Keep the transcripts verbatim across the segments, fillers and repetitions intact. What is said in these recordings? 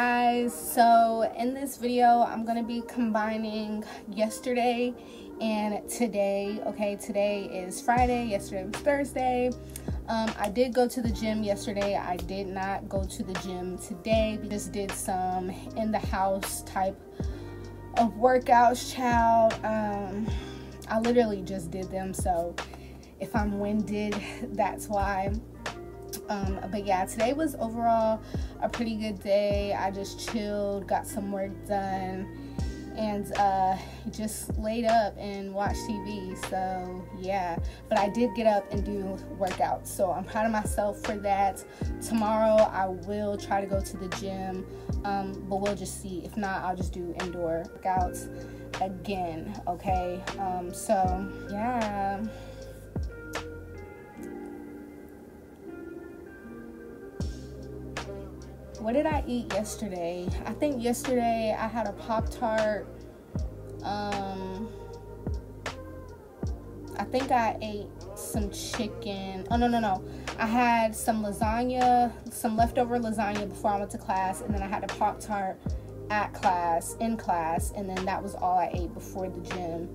guys, so in this video I'm gonna be combining yesterday and today. Okay, today is Friday, yesterday was Thursday. um I did go to the gym yesterday. I did not go to the gym today. We just did some in the house type of workouts, child. um I literally just did them, so if I'm winded, that's why. Um, but yeah, today was overall a pretty good day. I just chilled, got some work done, and uh, just laid up and watched T V. So yeah, but I did get up and do workouts, so I'm proud of myself for that. Tomorrow I will try to go to the gym, um, but we'll just see. If not, I'll just do indoor workouts again. Okay, um, so yeah. What did I eat yesterday? I think yesterday I had a Pop-Tart. Um, I think I ate some chicken. Oh, no, no, no. I had some lasagna, some leftover lasagna before I went to class. And then I had a Pop-Tart at class, in class. And then that was all I ate before the gym.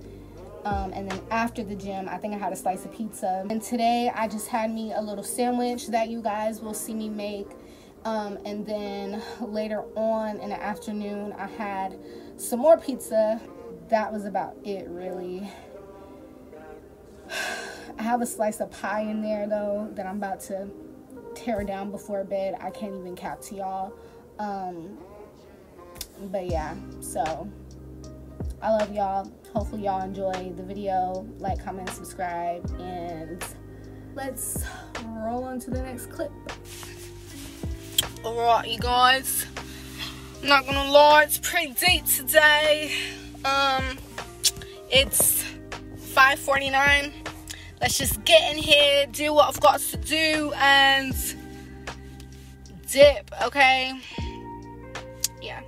Um, and then after the gym, I think I had a slice of pizza. And today I just had me a little sandwich that you guys will see me make. Um, and then later on in the afternoon, I had some more pizza. That was about it, really. I have a slice of pie in there, though, that I'm about to tear down before bed. I can't even cap to y'all. Um, but yeah, so I love y'all. Hopefully y'all enjoy the video. Like, comment, subscribe, and let's roll on to the next clip. Alright, you guys, I'm not gonna lie, it's pretty deep today. Um, it's five forty-nine. Let's just get in here, do what I've got to do, and dip, okay? Yeah.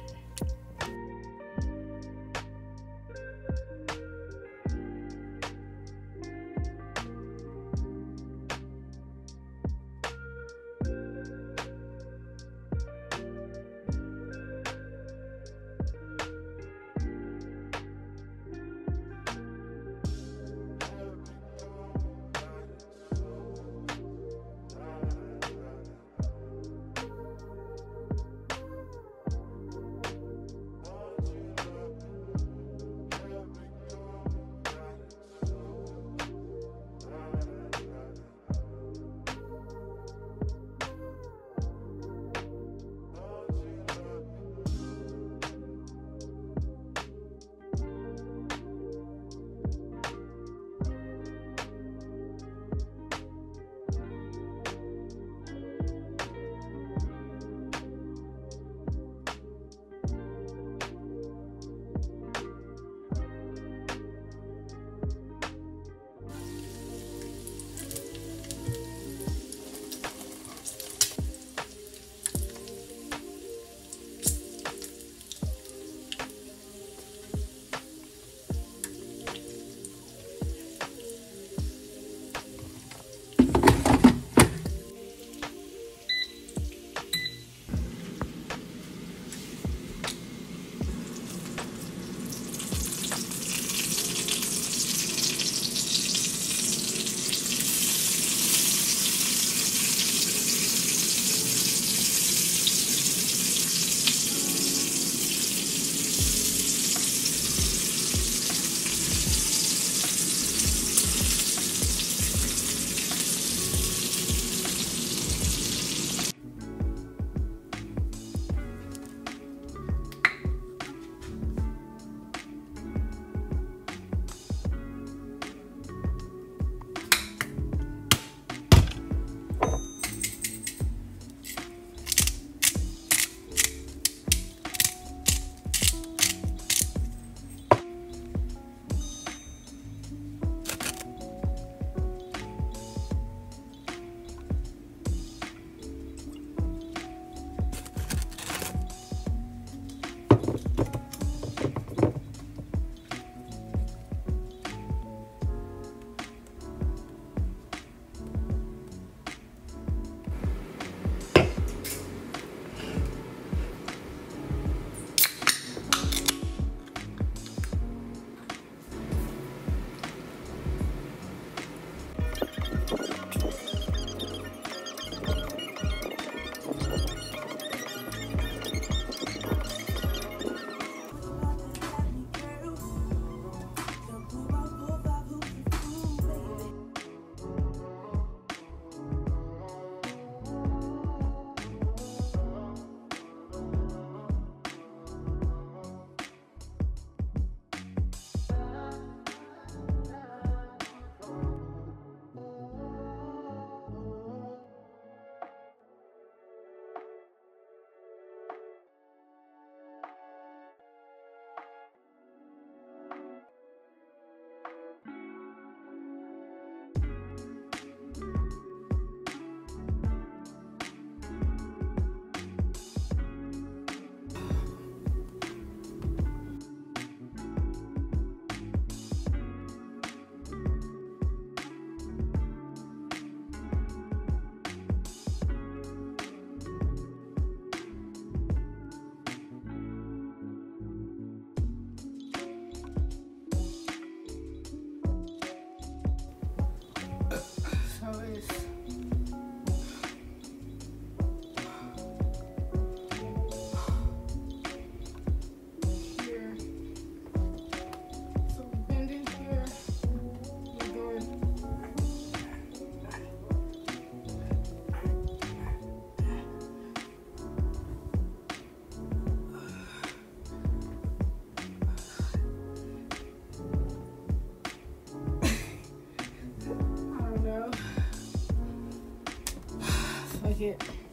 it.